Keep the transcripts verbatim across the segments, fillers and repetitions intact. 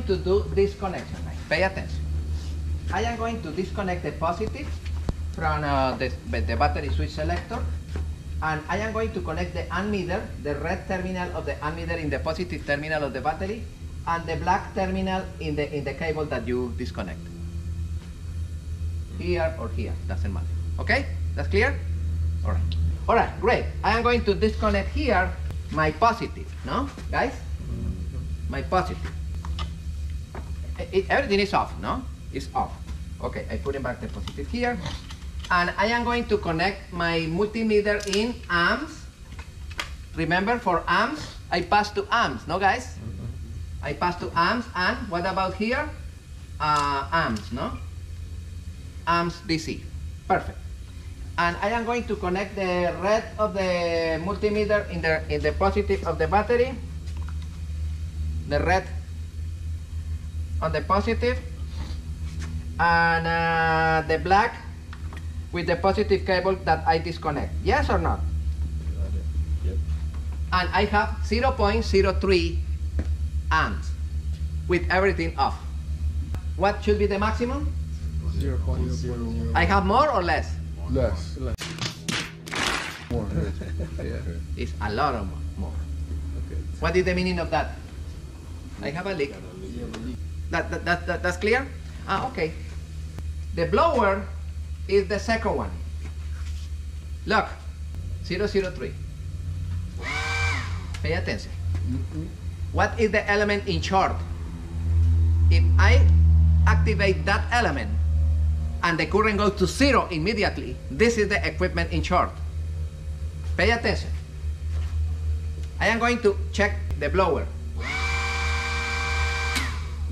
going to do this connection. Pay attention. I am going to disconnect the positive from uh, the, the battery switch selector, and I am going to connect the ammeter, the red terminal of the ammeter in the positive terminal of the battery, and the black terminal in the in the cable that you disconnect. Here or here, doesn't matter. Okay, that's clear. All right. All right, great. I am going to disconnect here my positive. No, guys, my positive. It, it, everything is off. No, it's off. Okay, I put in back the positive here, and I am going to connect my multimeter in amps. Remember, for amps, I pass to amps. No, guys. I pass to amps, and what about here? Uh, amps, no? Amps D C, perfect. And I am going to connect the red of the multimeter in the, in the positive of the battery. The red on the positive, and uh, the black with the positive cable that I disconnect. Yes or not? Yep. And I have zero point zero three amps with everything off. What should be the maximum? zero point zero. I have more or less? Less. Less. More. Yeah. It's a lot of more. more. Okay. What is the meaning of that? I have a leak. That, that, that, that, that's clear? Ah, okay. The blower is the second one. Look, zero point zero three. Pay attention. Mm-hmm. What is the element in short? If I activate that element and the current goes to zero immediately, this is the equipment in short. Pay attention. I am going to check the blower.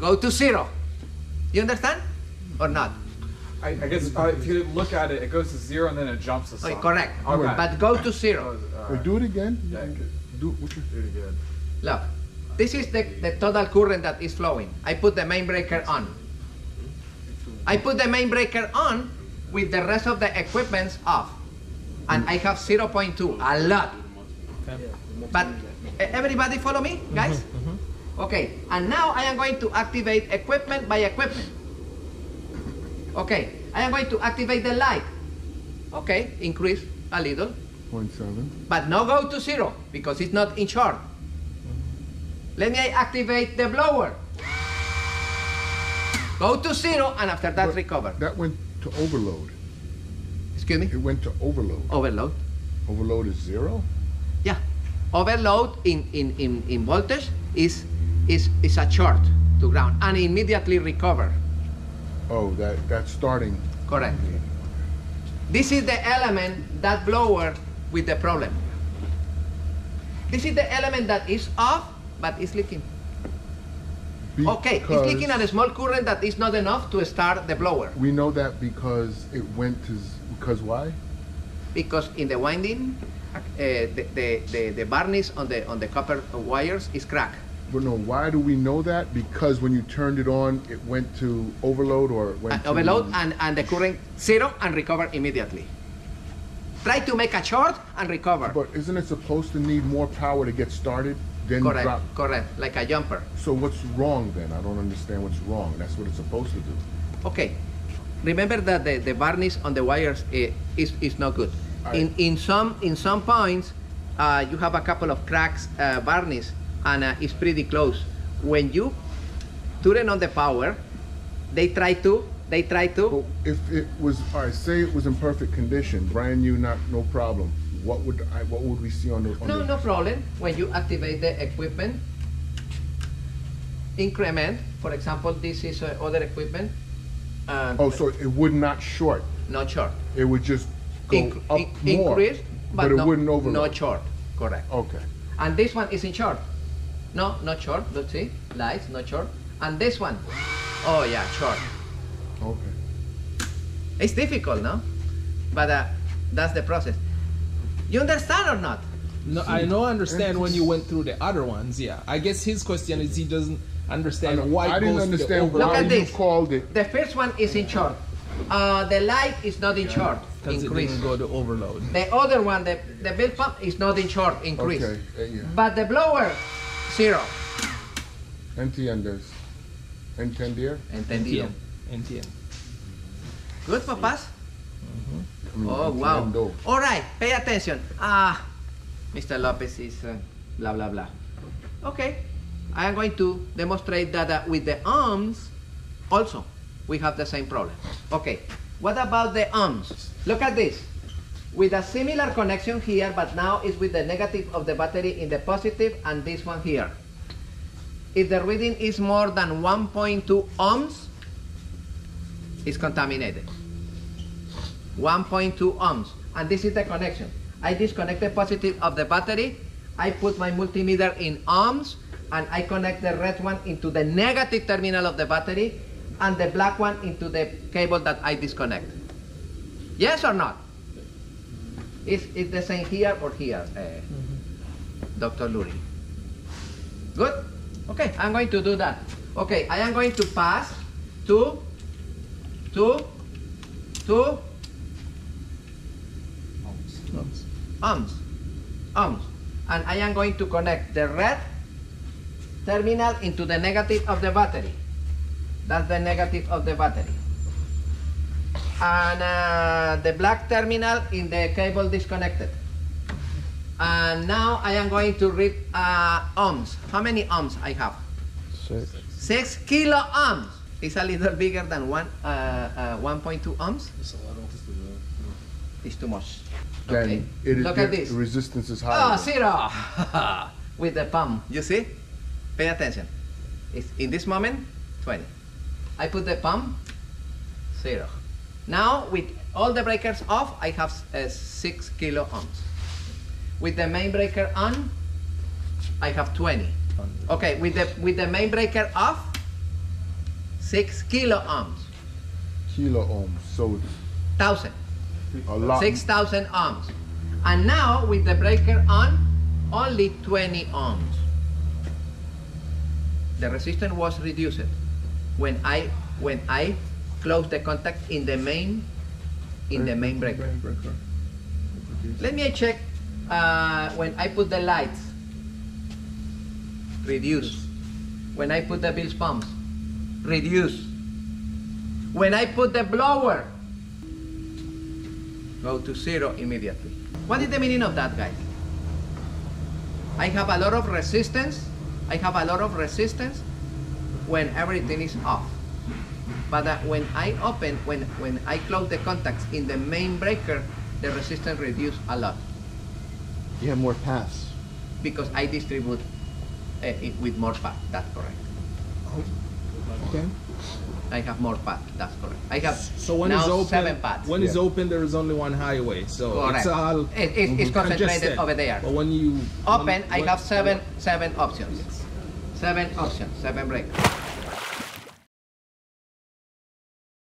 Go to zero. You understand or not? I, I guess uh, if you look at it, it goes to zero and then it jumps to oh, correct. Okay. But go to zero. Or do it again. Yeah, do, what you do it again. Look. This is the, the total current that is flowing. I put the main breaker on. I put the main breaker on with the rest of the equipment off. And I have zero point two, a lot. But everybody follow me, guys? Okay, and now I am going to activate equipment by equipment. Okay, I am going to activate the light. Okay, increase a little. zero point seven. But no go to zero, because it's not in short. Let me activate the blower. Go to zero, and after that, but recover. That went to overload. Excuse me? It went to overload. Overload. Overload is zero? Yeah. Overload in, in, in, in voltage is, is, is a short to ground, and immediately recover. Oh, that, that's starting. Correct. Okay. This is the element, that blower, with the problem. This is the element that is off, but it's leaking. Because okay, it's leaking at a small current that is not enough to start the blower. We know that because it went to, because why? Because in the winding, uh, the, the, the, the varnish on the, on the copper wires is cracked. But no, why do we know that? Because when you turned it on, it went to overload or it went and to... Overload and, and the current zero and recover immediately. Try to make a short and recover. But isn't it supposed to need more power to get started? Then correct, drop. correct, like a jumper. So what's wrong then? I don't understand what's wrong. That's what it's supposed to do. Okay, remember that the, the varnish on the wires eh, is, is not good. I, in, in, some, in some points, uh, you have a couple of cracks uh, varnish, and uh, it's pretty close. When you turn on the power, they try to, they try to. If it was, all right, say it was in perfect condition, brand new, not, no problem. What would I, what would we see on the? On no, the... no problem. When you activate the equipment, increment. For example, this is uh, other equipment. Um, oh, so it would not short. Not short. It would just go Inc up in more, increase, but, but it no, wouldn't overload. Not short. Correct. Okay. And this one is in short. No, not short. Let's see. Lights, not short. And this one. Oh yeah, short. Okay. It's difficult, no? But uh, that's the process. You understand or not? No, I don't understand when you went through the other ones, yeah. I guess his question is he doesn't understand why I didn't understand why you called it. The first one is in short. Uh, the light is not in short. Because it didn't go to overload. The other one, the, the build pump, is not in short, increase. Okay, yeah. But the blower, zero. Entiendes. Entender. Entendido. Entien. Good, papas. Mm-hmm. Oh, wow. All right, pay attention. Ah, uh, Mister Lopez is uh, blah, blah, blah. Okay, I am going to demonstrate that uh, with the arms also we have the same problem. Okay, what about the arms? Look at this. With a similar connection here, but now it's with the negative of the battery in the positive and this one here. If the reading is more than one point two ohms, it's contaminated. one point two ohms. And this is the connection. I disconnect the positive of the battery, I put my multimeter in ohms, and I connect the red one into the negative terminal of the battery, and the black one into the cable that I disconnect. Yes or not? Is it the same here or here, uh, mm-hmm. Doctor Lurie? Good? Okay, I'm going to do that. Okay, I am going to pass to, to, to, ohms, ohms, ohms. And I am going to connect the red terminal into the negative of the battery. That's the negative of the battery. And uh, the black terminal in the cable disconnected. And now I am going to read uh, ohms. How many ohms I have? Six. Six kilo ohms. It's a little bigger than one, uh, uh, one point two ohms. It's a lot of it. It's too much. Then okay. It is. Look at this. Resistance is high. Oh, zero. With the palm. You see? Pay attention. It's in this moment, twenty. I put the palm, zero. Now, with all the breakers off, I have uh, six kilo ohms. With the main breaker on, I have twenty. Okay, with the with the main breaker off, six kilo ohms. Kilo ohms, so it's thousand. A lot. Six thousand ohms. And now with the breaker on, only twenty ohms. The resistance was reduced when I when I close the contact in the main, in the main breaker. Let me check uh, when I put the lights, reduce. When I put the bilge pumps, reduce. When I put the blower, go to zero immediately. What is the meaning of that, guys? I have a lot of resistance. I have a lot of resistance when everything is off. But uh, when I open, when, when I close the contacts in the main breaker, the resistance reduces a lot. You have more pass. Because I distribute uh, it with more path, that's correct. Okay. I have more path, that's correct. I have so when now open, seven paths. When yeah. it's open, there is only one highway, so correct. It's all it, it, it's mm-hmm. concentrated over there. But when you open, when, I have seven, seven options. Yes. Seven options, seven breakers.